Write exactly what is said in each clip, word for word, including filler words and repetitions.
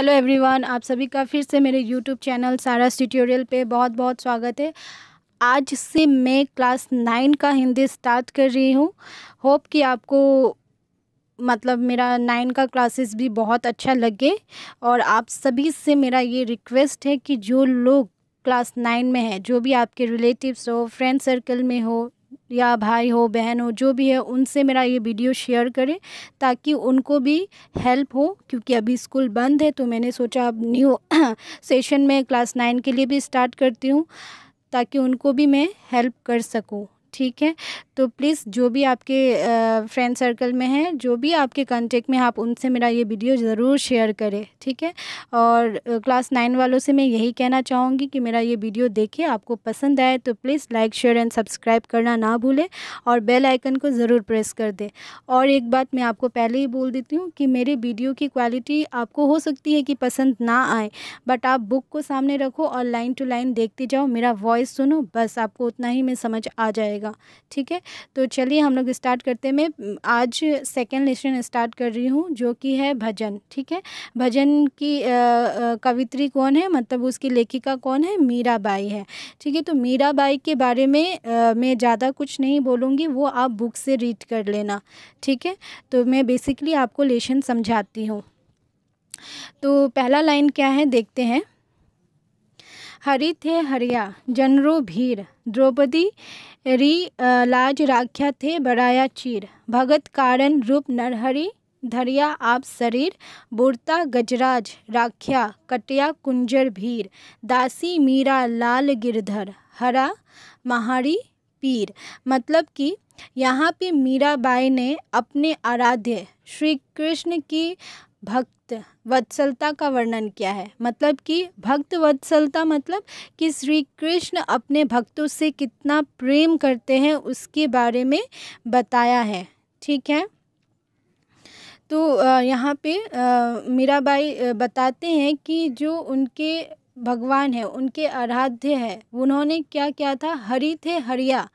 Hello everyone, आप सभी का फिर से मेरे यूट्यूब चैनल सारास ट्यूटोरियल पे बहुत बहुत स्वागत है। आज से मैं क्लास नाइन का हिंदी स्टार्ट कर रही हूँ। होप कि आपको मतलब मेरा नाइन का क्लासेस भी बहुत अच्छा लगे। और आप सभी से मेरा ये रिक्वेस्ट है कि जो लोग क्लास नाइन में हैं, जो भी आपके रिलेटिव्स हो, फ्रेंड सर्कल में हो या भाई हो, बहन हो, जो भी है, उनसे मेरा ये वीडियो शेयर करें ताकि उनको भी हेल्प हो। क्योंकि अभी स्कूल बंद है तो मैंने सोचा अब न्यू सेशन में क्लास नाइन के लिए भी स्टार्ट करती हूँ ताकि उनको भी मैं हेल्प कर सकूँ। ठीक है, तो प्लीज़ जो भी आपके फ्रेंड सर्कल में हैं, जो भी आपके कांटेक्ट में, आप उनसे मेरा ये वीडियो ज़रूर शेयर करें। ठीक है, और क्लास नाइन वालों से मैं यही कहना चाहूँगी कि मेरा ये वीडियो देखें, आपको पसंद आए तो please like, share and subscribe करना ना भूलें और बेल आइकन को ज़रूर प्रेस कर दें। और एक बात मैं आपको पहले ही बोल देती हूँ कि मेरे वीडियो की क्वालिटी आपको हो सकती है कि पसंद ना आए, बट आप बुक को सामने रखो और लाइन टू लाइन देखते जाओ, मेरा वॉइस सुनो, बस आपको उतना ही में समझ आ जाएगा। ठीक है, तो चलिए हम लोग स्टार्ट करते हैं। मैं आज सेकेंड लेसन स्टार्ट कर रही हूँ जो कि है भजन। ठीक है, भजन की आ, आ, कवित्री कौन है, मतलब उसकी लेखिका कौन है, मीराबाई है। ठीक है, तो मीराबाई के बारे में आ, मैं ज़्यादा कुछ नहीं बोलूँगी, वो आप बुक से रीड कर लेना। ठीक है, तो मैं बेसिकली आपको लेसन समझाती हूँ। तो पहला लाइन क्या है देखते हैं। हरि थे हरिया जनरो भीर, द्रौपदी री लाज राख्या थे बड़ाया चीर, भगत कारण रूप नरहरि धरिया आप शरीर, बुरता गजराज राख्या कटिया कुंजर भीर, दासी मीरा लाल गिरधर हरा महारी पीर। मतलब कि यहाँ पे मीराबाई ने अपने आराध्य श्री कृष्ण की भक्त वत्सलता का वर्णन किया है। मतलब कि भक्त वत्सलता मतलब कि श्री कृष्ण अपने भक्तों से कितना प्रेम करते हैं उसके बारे में बताया है। ठीक है, तो यहाँ पे मीराबाई बताते हैं कि जो उनके भगवान है, उनके आराध्य है, उन्होंने क्या क्या था, हरि थे हरिया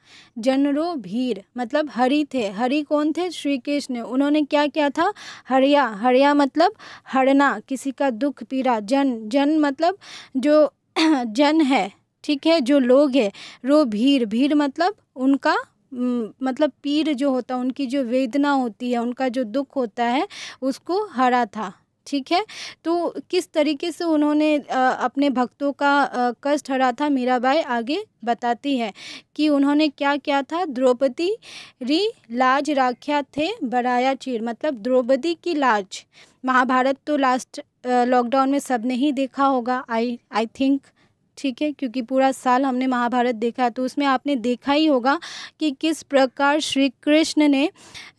जनरो भीर, मतलब हरि थे, हरि कौन थे, श्री कृष्ण। उन्होंने क्या क्या था, हरिया, हरिया मतलब हरना, किसी का दुख पीड़ा, जन, जन मतलब जो जन है, ठीक है, जो लोग है, रो भीर, भीर मतलब उनका, मतलब पीर जो होता है, उनकी जो वेदना होती है, उनका जो दुख होता है, उसको हरा था। ठीक है, तो किस तरीके से उन्होंने आ, अपने भक्तों का आ, कष्ट हरा था, मीराबाई आगे बताती है कि उन्होंने क्या क्या था। द्रौपदी री लाज राख्या थे बड़ाया चीर, मतलब द्रौपदी की लाज, महाभारत तो लास्ट लॉकडाउन में सबने ही देखा होगा, आई आई थिंक। ठीक है, क्योंकि पूरा साल हमने महाभारत देखा, तो उसमें आपने देखा ही होगा कि किस प्रकार श्री कृष्ण ने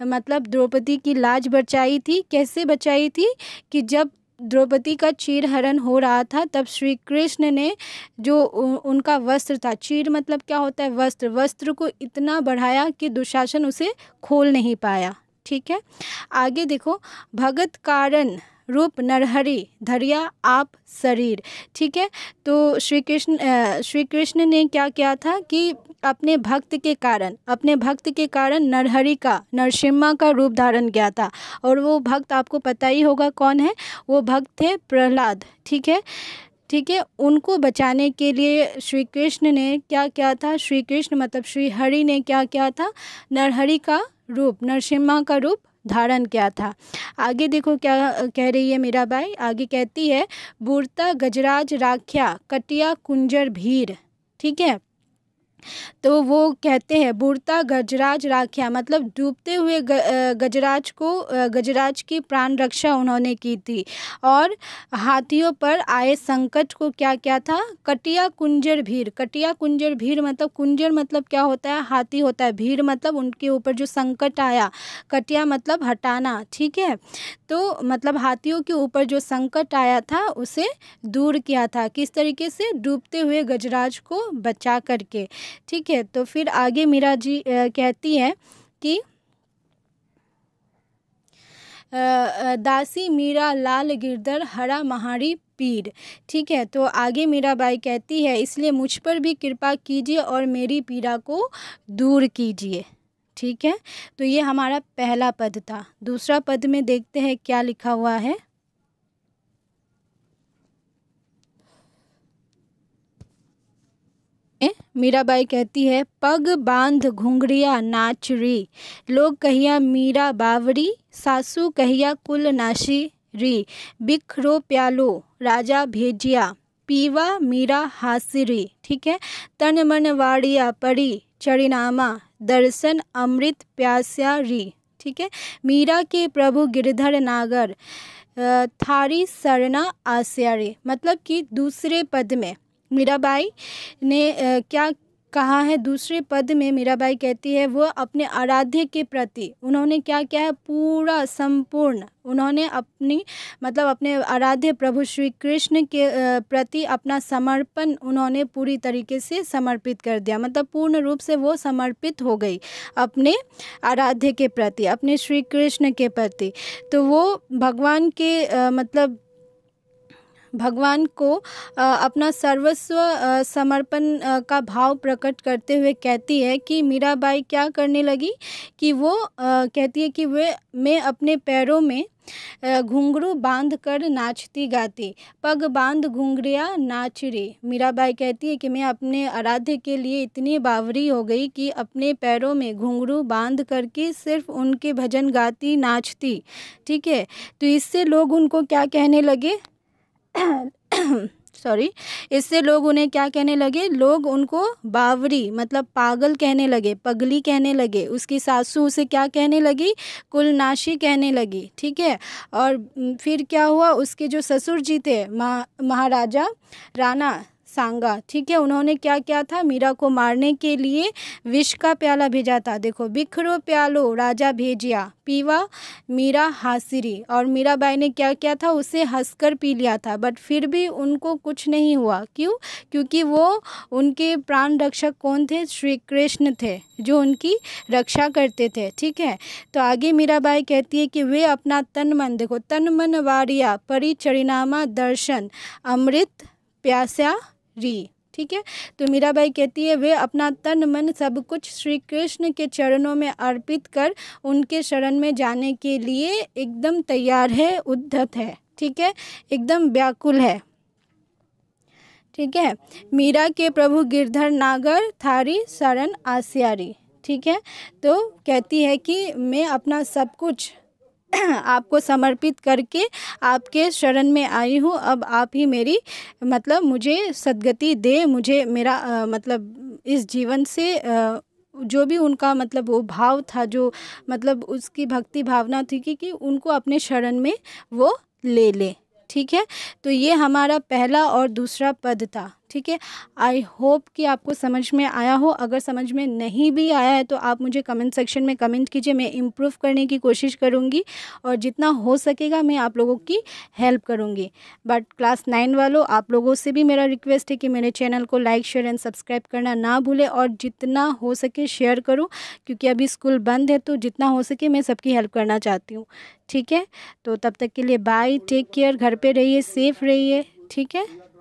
मतलब द्रौपदी की लाज बचाई थी। कैसे बचाई थी कि जब द्रौपदी का चीरहरण हो रहा था तब श्री कृष्ण ने जो उनका वस्त्र था, चीर मतलब क्या होता है, वस्त्र, वस्त्र को इतना बढ़ाया कि दुशासन उसे खोल नहीं पाया। ठीक है, आगे देखो, भगत कारण रूप नरहरि धरिया आप शरीर। ठीक है, तो श्री कृष्ण श्री कृष्ण ने क्या किया था कि अपने भक्त के कारण, अपने भक्त के कारण नरहरि का, नरसिम्हा का रूप धारण किया था। और वो भक्त आपको पता ही होगा कौन है, वो भक्त थे प्रहलाद। ठीक है, ठीक है, उनको बचाने के लिए श्री कृष्ण ने क्या किया था, श्री कृष्ण मतलब श्री हरि ने क्या किया था, नरहरि का रूप, नरसिम्हा का रूप धारण किया था। आगे देखो क्या कह रही है मीराबाई, आगे कहती है बूरता गजराज राख्या कटिया कुंजर भीर। ठीक है, तो वो कहते हैं बूरता गजराज राख्या मतलब डूबते हुए गजराज को, गजराज की प्राण रक्षा उन्होंने की थी। और हाथियों पर आए संकट को क्या क्या था, कटिया कुंजर भीर, कटिया कुंजर भीर मतलब कुंजर मतलब क्या होता है, हाथी होता है, भीर मतलब उनके ऊपर जो संकट आया, कटिया मतलब हटाना। ठीक है, तो मतलब हाथियों के ऊपर जो संकट आया था उसे दूर किया था, किस तरीके से, डूबते हुए गजराज को बचा करके। ठीक है, तो फिर आगे मीरा जी आ, कहती है कि आ, दासी मीरा लाल गिरधर हरा महारी पीर। ठीक है, तो आगे मीराबाई कहती है इसलिए मुझ पर भी कृपा कीजिए और मेरी पीड़ा को दूर कीजिए। ठीक है, तो ये हमारा पहला पद था। दूसरा पद में देखते हैं क्या लिखा हुआ है। मीराबाई कहती है, पग बांध घुंघरिया नाच री, लोग कहिया मीरा बावरी, सासू कहिया कुल नाशी री, बिखरो प्यालो राजा भेजिया, पीवा मीरा हासिरी। ठीक है, तन मन वाड़िया पड़ी चरिनामा, दर्शन अमृत प्यास्या री। ठीक है, मीरा के प्रभु गिरधर नागर थारी सरना आस्या री, मतलब कि दूसरे पद में मीराबाई ने आ, क्या कहा है, दूसरे पद में मीराबाई कहती है वो अपने आराध्य के प्रति उन्होंने क्या किया है, पूरा संपूर्ण उन्होंने अपनी मतलब अपने आराध्य प्रभु श्री कृष्ण के प्रति अपना समर्पण उन्होंने पूरी तरीके से समर्पित कर दिया, मतलब पूर्ण रूप से वो समर्पित हो गई अपने आराध्य के प्रति, अपने श्री कृष्ण के प्रति। तो वो भगवान के आ, मतलब भगवान को अपना सर्वस्व समर्पण का भाव प्रकट करते हुए कहती है कि मीराबाई क्या करने लगी कि वो कहती है कि वे मैं अपने पैरों में घुंघरू बांध कर नाचती गाती, पग बांध घुंघरिया नाच रे। मीराबाई कहती है कि मैं अपने आराध्य के लिए इतनी बावरी हो गई कि अपने पैरों में घुंघरू बांध करके सिर्फ उनके भजन गाती नाचती। ठीक है, तो इससे लोग उनको क्या कहने लगे सॉरी इससे लोग उन्हें क्या कहने लगे, लोग उनको बावरी मतलब पागल कहने लगे, पगली कहने लगे। उसकी सासू उसे क्या कहने लगी, कुलनाशी कहने लगी। ठीक है, और फिर क्या हुआ, उसके जो ससुर जी थे महाराजा राणा सांगा, ठीक है, उन्होंने क्या किया था, मीरा को मारने के लिए विष का प्याला भेजा था। देखो, बिखरो प्यालो राजा भेजिया, पीवा मीरा हासिरी, और मीराबाई ने क्या किया था, उसे हंसकर पी लिया था। बट फिर भी उनको कुछ नहीं हुआ, क्यों, क्योंकि वो उनके प्राण रक्षक कौन थे, श्री कृष्ण थे, जो उनकी रक्षा करते थे। ठीक है, तो आगे मीराबाई कहती है कि वे अपना तन मन, देखो, तन मन वारिया परिचरिनामा दर्शन अमृत प्यासा री। ठीक है, तो मीराबाई कहती है वे अपना तन मन सब कुछ श्री कृष्ण के चरणों में अर्पित कर उनके शरण में जाने के लिए एकदम तैयार है, उद्धत है। ठीक है, एकदम व्याकुल है। ठीक है, मीरा के प्रभु गिरधर नागर थारी शरण आस्यारी। ठीक है, तो कहती है कि मैं अपना सब कुछ आपको समर्पित करके आपके शरण में आई हूँ, अब आप ही मेरी मतलब मुझे सद्गति दे, मुझे मेरा आ, मतलब इस जीवन से आ, जो भी उनका मतलब वो भाव था, जो मतलब उसकी भक्ति भावना थी कि, कि उनको अपने शरण में वो ले ले। ठीक है, तो ये हमारा पहला और दूसरा पद था। ठीक है, आई होप कि आपको समझ में आया हो। अगर समझ में नहीं भी आया है तो आप मुझे कमेंट सेक्शन में कमेंट कीजिए, मैं इम्प्रूव करने की कोशिश करूँगी और जितना हो सकेगा मैं आप लोगों की हेल्प करूँगी। बट क्लास नाइन वालों, आप लोगों से भी मेरा रिक्वेस्ट है कि मेरे चैनल को लाइक शेयर एंड सब्सक्राइब करना ना भूलें और जितना हो सके शेयर करूँ, क्योंकि अभी स्कूल बंद है तो जितना हो सके मैं सबकी हेल्प करना चाहती हूँ। ठीक है, तो तब तक के लिए बाय, टेक केयर, घर पर रहिए, सेफ रहिए। ठीक है।